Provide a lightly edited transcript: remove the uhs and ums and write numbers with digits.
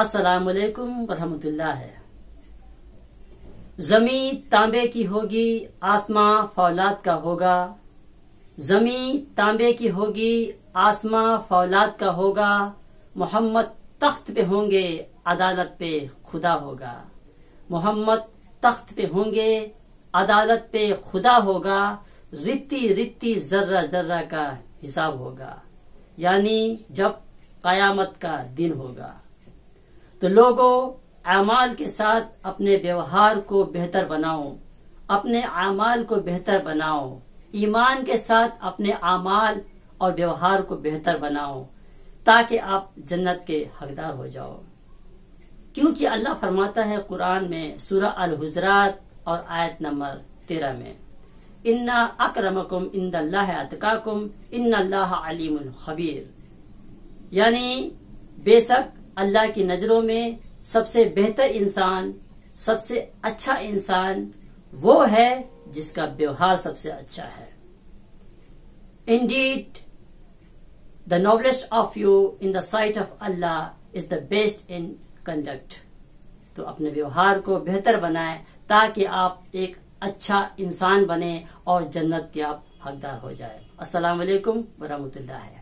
अस्सलाम वालेकुम वरहमतुल्लाह है। जमीन तांबे की होगी, आसमां फौलाद का होगा। जमीन तांबे की होगी, आसमां फौलाद का होगा। मोहम्मद तख्त पे होंगे, अदालत पे खुदा होगा। मोहम्मद तख्त पे होंगे, अदालत पे खुदा होगा। रित्ती रित्ती जर्रा जर्रा का हिसाब होगा, यानी जब कयामत का दिन होगा। तो लोगों, अमाल के साथ अपने व्यवहार को बेहतर बनाओ, अपने अमाल को बेहतर बनाओ। ईमान के साथ अपने अमाल और व्यवहार को बेहतर बनाओ, ताकि आप जन्नत के हकदार हो जाओ। क्योंकि अल्लाह फरमाता है कुरान में सूरह अलहुजरात और आयत नंबर 13 में, इन्ना अकरमकुम इंदल्लाह अतकाकुम इन्नल्लाह अलीमुल खबीर। यानी बेशक अल्लाह की नजरों में सबसे बेहतर इंसान, सबसे अच्छा इंसान वो है जिसका व्यवहार सबसे अच्छा है। Indeed, the noblest of you in the sight of Allah is the best in conduct. तो अपने व्यवहार को बेहतर बनाए, ताकि आप एक अच्छा इंसान बने और जन्नत के आप हकदार हो जाए। अस्सलाम वालेकुम वरहमतुल्लाह।